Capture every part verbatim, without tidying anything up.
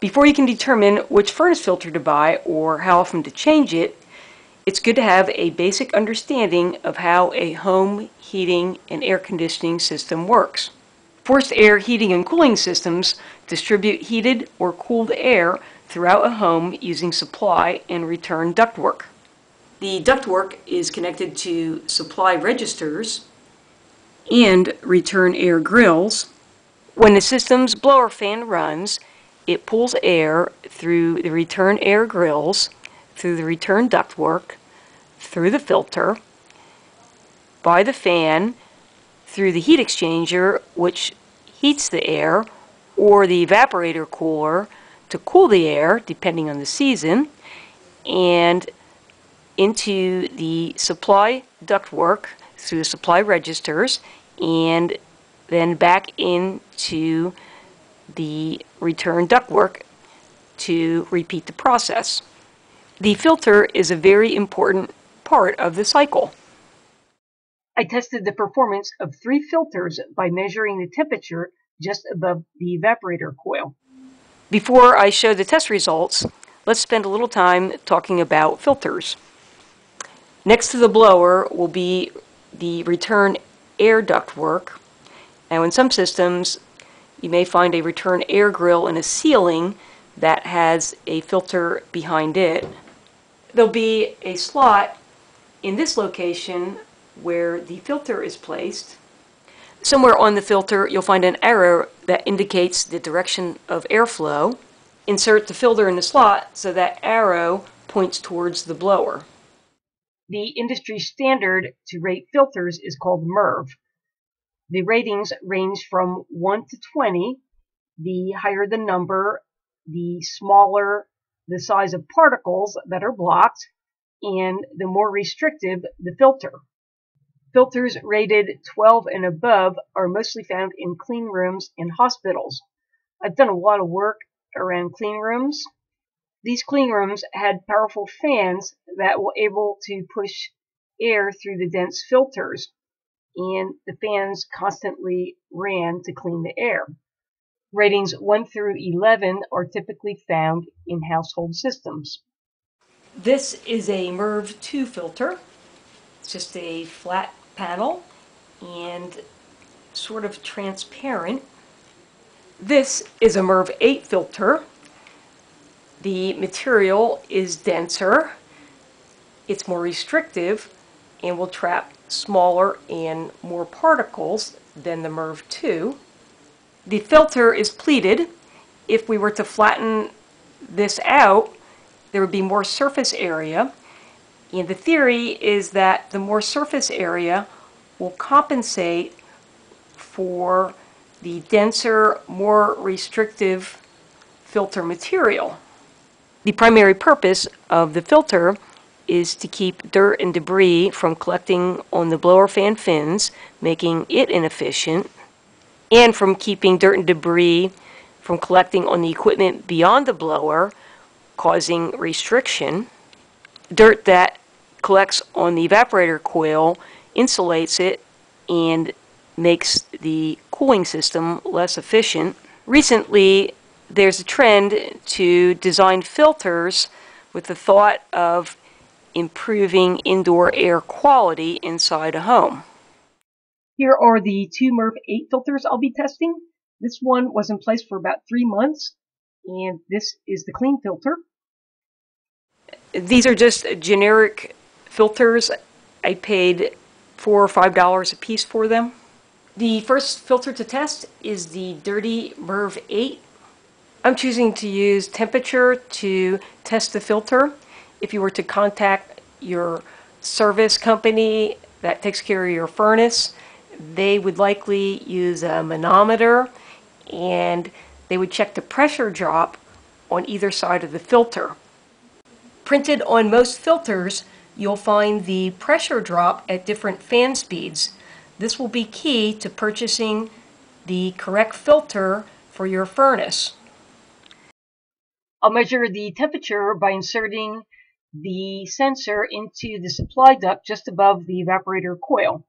Before you can determine which furnace filter to buy or how often to change it, it's good to have a basic understanding of how a home heating and air conditioning system works. Forced air heating and cooling systems distribute heated or cooled air throughout a home using supply and return ductwork. The ductwork is connected to supply registers and return air grills. When the system's blower fan runs, it pulls air through the return air grills, through the return ductwork, through the filter, by the fan, through the heat exchanger, which heats the air, or the evaporator cooler to cool the air, depending on the season, and into the supply ductwork through the supply registers, and then back into the return ductwork to repeat the process. The filter is a very important part of the cycle. I tested the performance of three filters by measuring the temperature just above the evaporator coil. Before I show the test results, let's spend a little time talking about filters. Next to the blower will be the return air ductwork. Now in some systems, you may find a return air grill in a ceiling that has a filter behind it. There'll be a slot in this location where the filter is placed. Somewhere on the filter you'll find an arrow that indicates the direction of airflow. Insert the filter in the slot so that arrow points towards the blower. The industry standard to rate filters is called MERV. The ratings range from one to twenty. The higher the number, the smaller the size of particles that are blocked, and the more restrictive the filter. Filters rated twelve and above are mostly found in clean rooms and hospitals. I've done a lot of work around clean rooms. These clean rooms had powerful fans that were able to push air through the dense filters, and the fans constantly ran to clean the air. Ratings one through eleven are typically found in household systems. This is a MERV two filter. It's just a flat panel and sort of transparent. This is a MERV eight filter. The material is denser, it's more restrictive, and will trap smaller and more particles than the MERV two. The filter is pleated. If we were to flatten this out, there would be more surface area, and the theory is that the more surface area will compensate for the denser, more restrictive filter material. The primary purpose of the filter is to keep dirt and debris from collecting on the blower fan fins, making it inefficient, and from keeping dirt and debris from collecting on the equipment beyond the blower, causing restriction. Dirt that collects on the evaporator coil insulates it and makes the cooling system less efficient. Recently, there's a trend to design filters with the thought of improving indoor air quality inside a home. Here are the two MERV eight filters I'll be testing. This one was in place for about three months, and this is the clean filter. These are just generic filters. I paid four or five dollars a piece for them. The first filter to test is the dirty MERV eight. I'm choosing to use temperature to test the filter. If you were to contact your service company that takes care of your furnace, they would likely use a manometer, and they would check the pressure drop on either side of the filter. Printed on most filters, you'll find the pressure drop at different fan speeds. This will be key to purchasing the correct filter for your furnace. I'll measure the temperature by inserting the sensor into the supply duct just above the evaporator coil.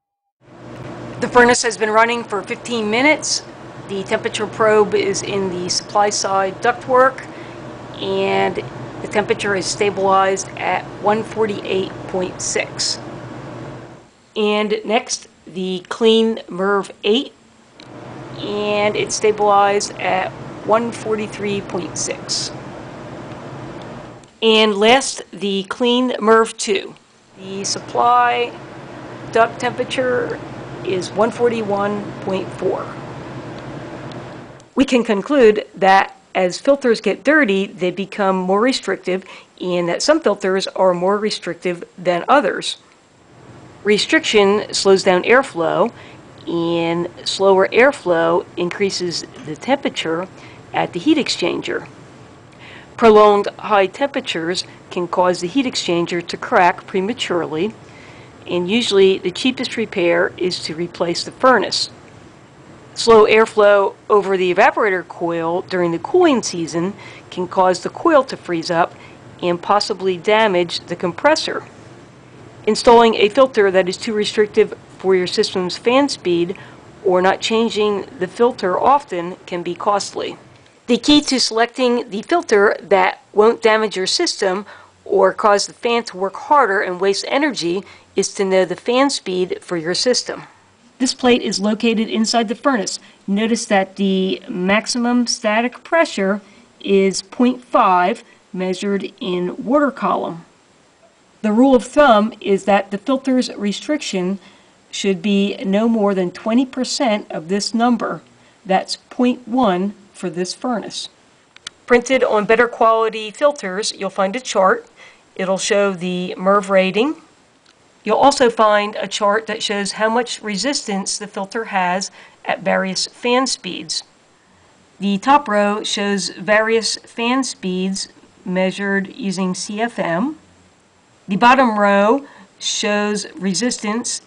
The furnace has been running for fifteen minutes. The temperature probe is in the supply side ductwork. and the temperature is stabilized at one forty-eight point six. And next, the clean MERV eight, and it's stabilized at one forty-three point six. And last, the clean MERV two. The supply duct temperature is one forty-one point four. We can conclude that as filters get dirty, they become more restrictive, and that some filters are more restrictive than others. Restriction slows down airflow, and slower airflow increases the temperature at the heat exchanger. Prolonged high temperatures can cause the heat exchanger to crack prematurely, and usually the cheapest repair is to replace the furnace. Slow airflow over the evaporator coil during the cooling season can cause the coil to freeze up and possibly damage the compressor. Installing a filter that is too restrictive for your system's fan speed or not changing the filter often can be costly. The key to selecting the filter that won't damage your system or cause the fan to work harder and waste energy is to know the fan speed for your system. This plate is located inside the furnace. Notice that the maximum static pressure is zero point five, measured in water column. The rule of thumb is that the filter's restriction should be no more than twenty percent of this number. That's zero point one for this furnace. Printed on better quality filters, you'll find a chart. It'll show the MERV rating. You'll also find a chart that shows how much resistance the filter has at various fan speeds. The top row shows various fan speeds measured using C F M. The bottom row shows resistance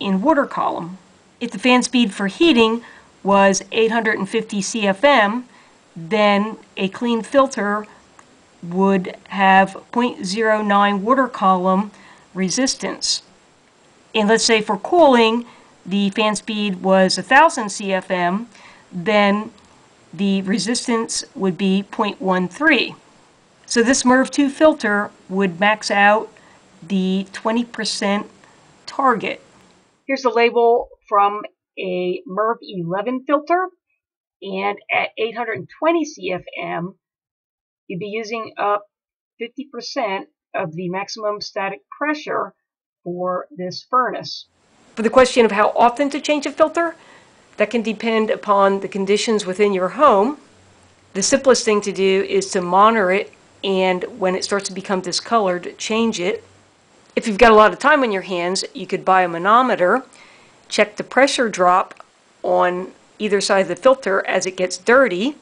in water column. If the fan speed for heating was eight hundred fifty C F M, then a clean filter would have zero point zero nine water column resistance. And let's say for cooling the fan speed was one thousand C F M, then the resistance would be zero point one three. So this MERV two filter would max out the twenty percent target. Here's a label from a MERV eleven filter, and at eight hundred twenty C F M you'd be using up fifty percent of the maximum static pressure for this furnace. For the question of how often to change a filter, that can depend upon the conditions within your home. The simplest thing to do is to monitor it, and when it starts to become discolored, change it. If you've got a lot of time on your hands, you could buy a manometer, check the pressure drop on either side of the filter as it gets dirty,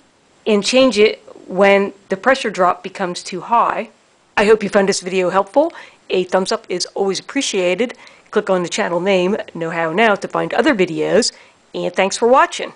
and change it when the pressure drop becomes too high. I hope you found this video helpful. A thumbs up is always appreciated. Click on the channel name, Know How Now, to find other videos, and thanks for watching.